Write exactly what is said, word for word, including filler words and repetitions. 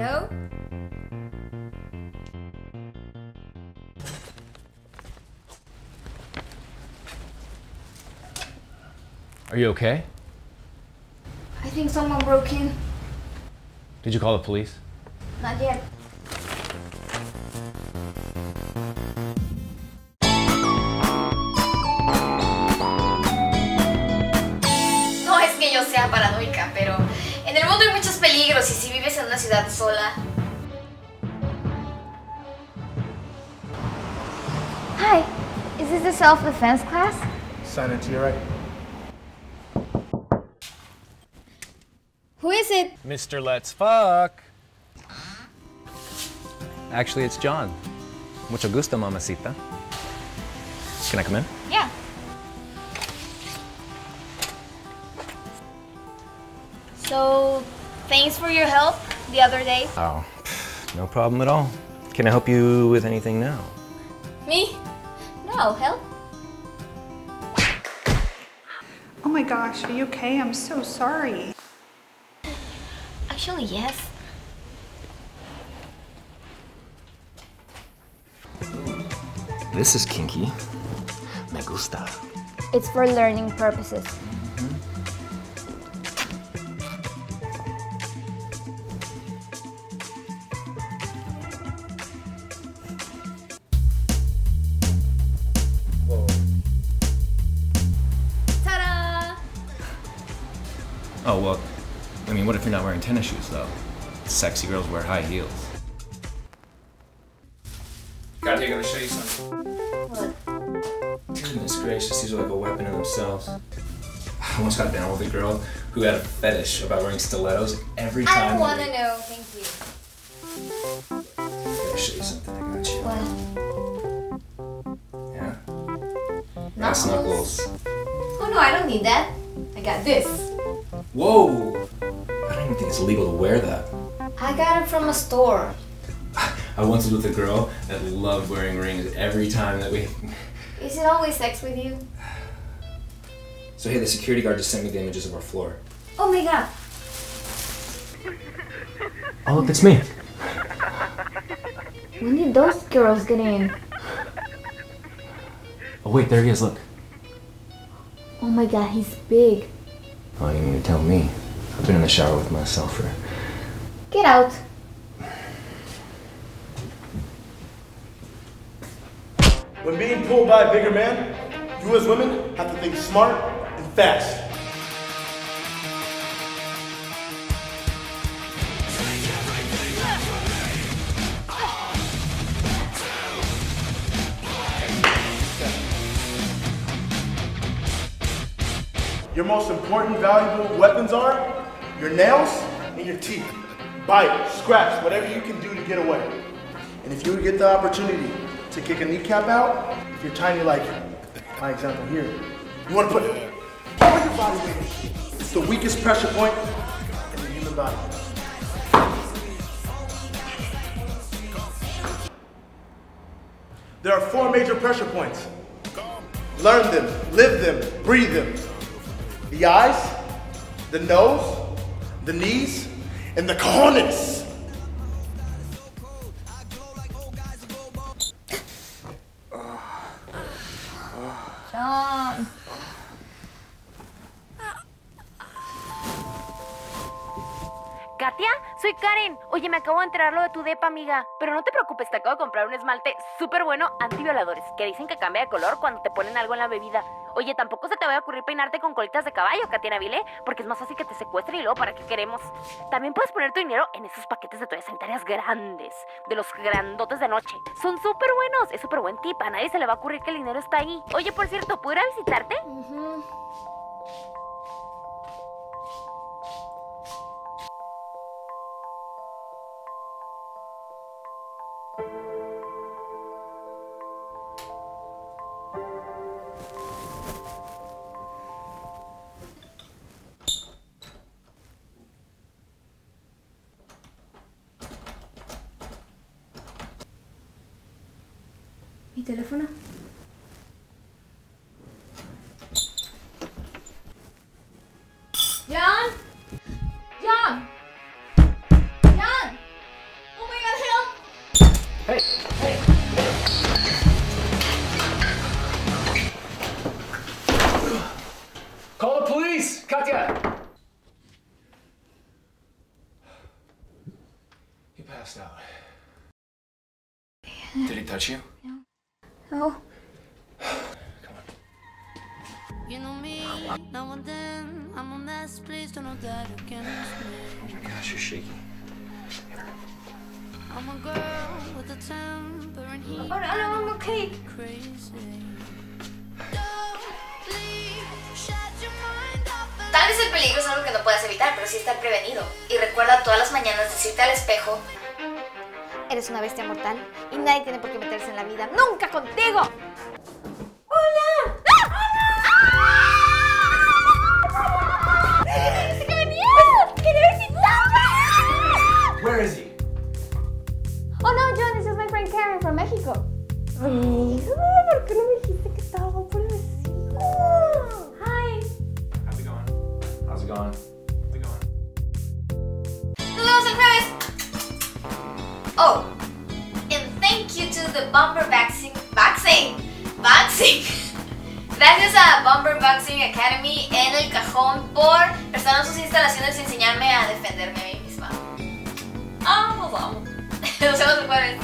Hello? Are you okay? I think someone broke in. Did you call the police? Not yet. No es que yo sea paranoica, pero en el mundo hay muchos peligros y si vives en una ciudad sola... Hi, is this the self-defense class? Sign it to your right. Who is it? Mister Let's Fuck. Actually, it's John. Mucho gusto, mamacita. Can I come in? Yeah. So, thanks for your help the other day. Oh, no problem at all. Can I help you with anything now? Me? No, help. Oh my gosh, are you okay? I'm so sorry. Actually, yes. This is kinky. Me gusta. It's for learning purposes. Mm-hmm. Whoa. Ta-da! Oh, well. I mean, what if you're not wearing tennis shoes, though? Sexy girls wear high heels. Katia, I'm gonna show you something. What? Goodness gracious, these are like a weapon in themselves. I almost got down with a girl who had a fetish about wearing stilettos every time. I don't wanna we... know, thank you. I'm gonna show you something, I got you. What? Yeah? That's knuckles. knuckles. Oh no, I don't need that. I got this. Whoa! I don't think it's illegal to wear that. I got it from a store. I once was with a girl that loved wearing rings every time that we... Is it always sex with you? So hey, the security guard just sent me the images of our floor. Oh my god! Oh look, it's me! When did those girls get in? Oh wait, there he is, look. Oh my god, he's big. Oh, you mean to tell me? I've been in the shower with myself for... Get out! When being pulled by a bigger man, you as women have to think smart and fast. Your most important, valuable weapons are your nails and your teeth. Bite, scratch, whatever you can do to get away. And if you would get the opportunity to kick a kneecap out, if you're tiny like my example here, you want to put all your body weight. It's the weakest pressure point in the human body. There are four major pressure points. Learn them, live them, breathe them. The eyes, the nose, the knees, and the cojones. John. Katia, soy Karen. Oye, me acabo de enterar lo de tu depa, amiga. Pero no te preocupes, te acabo de comprar un esmalte súper bueno antivioladores que dicen que cambia de color cuando te ponen algo en la bebida. Oye, tampoco se te vaya a ocurrir peinarte con colitas de caballo, Katia Nabil, porque es más fácil que te secuestren y luego para qué queremos. También puedes poner tu dinero en esos paquetes de toallas sanitarias grandes, de los grandotes de noche. Son súper buenos, es súper buen tip, a nadie se le va a ocurrir que el dinero está ahí. Oye, por cierto, ¿puedo ir a visitarte? Uh-huh. ¿Mi teléfono? ¡John! ¡John! ¡John! passed out. Yeah. Did he touch you? No. No. Come on. You know me. Now and then I'm a mess. Please don't know that you can't miss me. Oh my gosh, you're shaking. Here. I'm a girl with a temper and heat. Oh no, I'm okay. Crazy. Tal vez el peligro es algo que no puedas evitar, pero sí estar prevenido. Y recuerda todas las mañanas decirte al espejo: eres una bestia mortal y nadie tiene por qué meterse en la vida. ¡Nunca contigo! ¡Hola! ¡Ah! ¡Hola! ¡Ah! ¡Genial! ¡Quería visitarte! Where is he? Oh no, John, this is my friend Karen from Mexico. Oh, ¿por qué no me dijiste que estaba por el vecino? How's it going? How's it going? ¡Nos vemos el jueves! Oh, and thank you to the Bomber Boxing... Boxing! Boxing! Gracias a Bomber Boxing Academy en El Cajon por prestarnos sus instalaciones y enseñarme a defenderme a mí misma. ¡Ah, vamos! Nos vemos el jueves.